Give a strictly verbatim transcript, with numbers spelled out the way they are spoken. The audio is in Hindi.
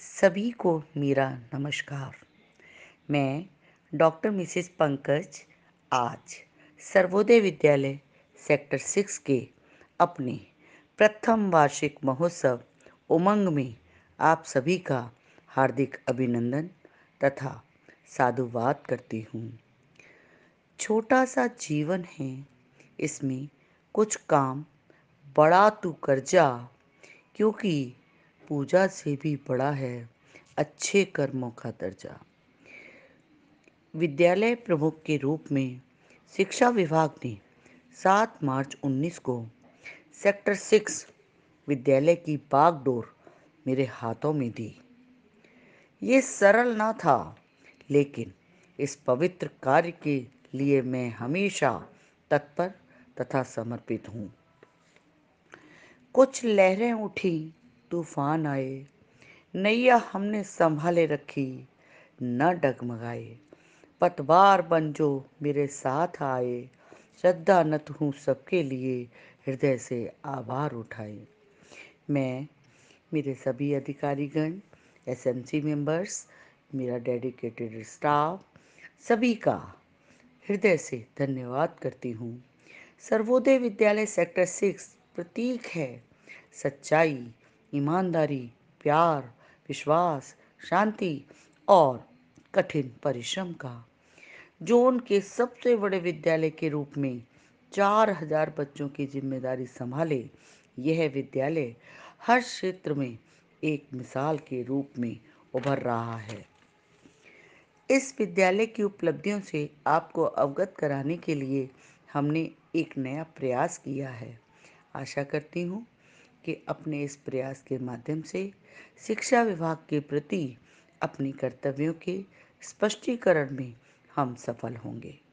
सभी को मेरा नमस्कार। मैं डॉक्टर मिसेस पंकज आज सर्वोदय विद्यालय सेक्टर सिक्स के अपने प्रथम वार्षिक महोत्सव उमंग में आप सभी का हार्दिक अभिनंदन तथा साधुवाद करती हूँ। छोटा सा जीवन है, इसमें कुछ काम बड़ा तू कर जा, क्योंकि पूजा से भी बड़ा है अच्छे कर्मों का दर्जा। विद्यालय प्रमुख के रूप में शिक्षा विभाग ने सात मार्च उन्नीस को सेक्टर सिक्स विद्यालय की बागडोर मेरे हाथों में दी। ये सरल ना था, लेकिन इस पवित्र कार्य के लिए मैं हमेशा तत्पर तथा समर्पित हूँ। कुछ लहरें उठी, तूफान आए, नैया हमने संभाले रखी, न डगमगाए। पतवार बन जो मेरे साथ आए, श्रद्धा नत हूँ सबके लिए, हृदय से आभार उठाए। मैं, मेरे सभी अधिकारीगण, एसएमसी मेंबर्स, मेरा डेडिकेटेड स्टाफ, सभी का हृदय से धन्यवाद करती हूँ। सर्वोदय विद्यालय सेक्टर सिक्स प्रतीक है सच्चाई, ईमानदारी, प्यार, विश्वास, शांति और कठिन परिश्रम का। जोन के सबसे बड़े विद्यालय के रूप में चार हजार बच्चों की जिम्मेदारी संभाले यह विद्यालय हर क्षेत्र में एक मिसाल के रूप में उभर रहा है। इस विद्यालय की उपलब्धियों से आपको अवगत कराने के लिए हमने एक नया प्रयास किया है। आशा करती हूँ कि अपने इस प्रयास के माध्यम से शिक्षा विभाग के प्रति अपने कर्तव्यों के स्पष्टीकरण में हम सफल होंगे।